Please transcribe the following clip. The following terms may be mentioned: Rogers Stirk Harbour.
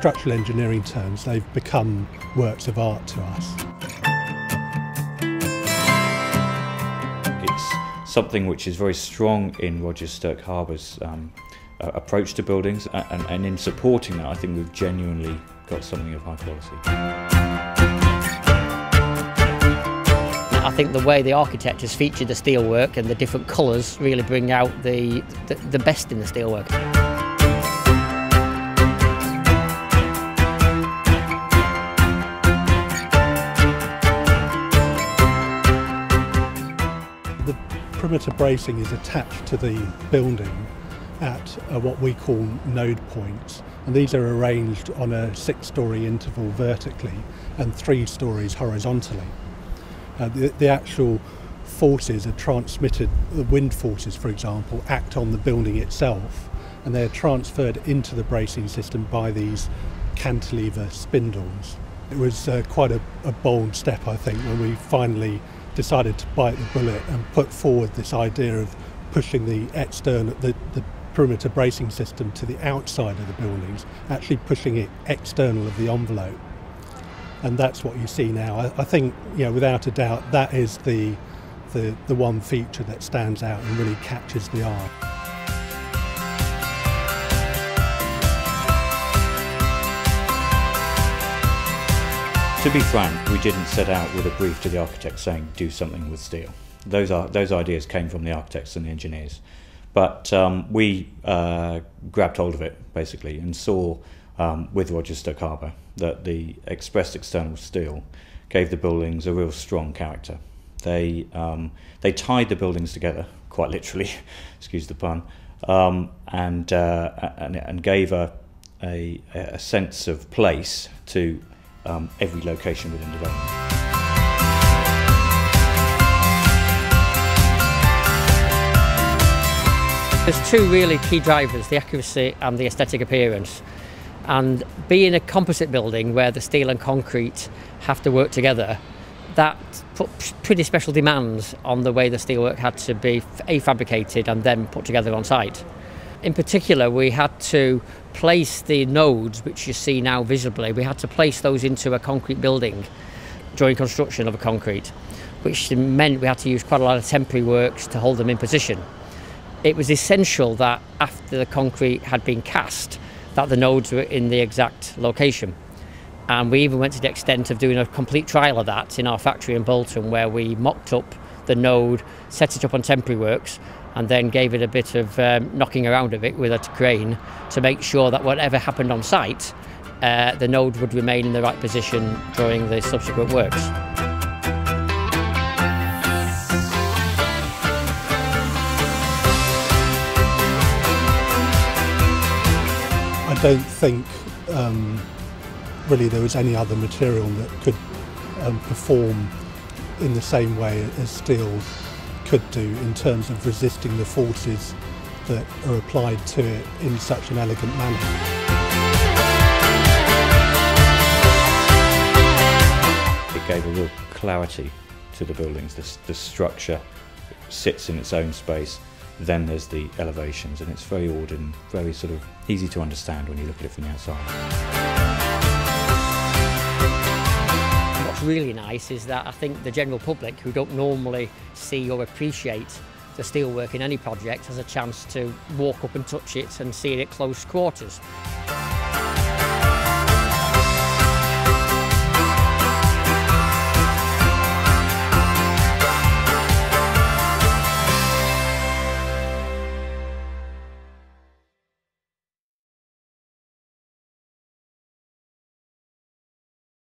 structural engineering terms, they've become works of art to us. It's something which is very strong in Rogers Stirk Harbour's approach to buildings, and in supporting that, I think we've genuinely got something of high quality. I think the way the architect has featured the steelwork and the different colours really bring out the best in the steelwork. The perimeter bracing is attached to the building at what we call node points, and these are arranged on a 6-storey interval vertically and 3 storeys horizontally. The actual forces are transmitted, the wind forces for example, act on the building itself, and they're transferred into the bracing system by these cantilever spindles. It was quite a bold step, I think, when we finally decided to bite the bullet and put forward this idea of pushing the external, the perimeter bracing system to the outside of the buildings, actually pushing it external of the envelope. And that's what you see now. I think, you know, without a doubt, that is the one feature that stands out and really catches the eye. To be frank, we didn't set out with a brief to the architects saying, do something with steel. Those ideas came from the architects and the engineers. But we grabbed hold of it, basically, and saw with Rogers Stirk Harbour that the expressed external steel gave the buildings a real strong character. They tied the buildings together, quite literally, excuse the pun, and gave a sense of place to every location within development. There's two really key drivers, the accuracy and the aesthetic appearance. And being a composite building where the steel and concrete have to work together, that put pretty special demands on the way the steelwork had to be fabricated and then put together on site. In particular, we had to place the nodes, which you see now visibly, we had to place those into a concrete building during construction of a concrete, which meant we had to use quite a lot of temporary works to hold them in position. It was essential that after the concrete had been cast, that the nodes were in the exact location. And we even went to the extent of doing a complete trial of that in our factory in Bolton, where we mocked up the node, set it up on temporary works, and then gave it a bit of knocking around of it with a crane to make sure that whatever happened on site, the node would remain in the right position during the subsequent works. I don't think really there was any other material that could perform in the same way as steel could do in terms of resisting the forces that are applied to it in such an elegant manner. It gave a real clarity to the buildings. The structure sits in its own space. Then there's the elevations, and it's very ordered and very sort of easy to understand when you look at it from the outside. What's really nice is that I think the general public, who don't normally see or appreciate the steelwork in any project, has a chance to walk up and touch it and see it at close quarters.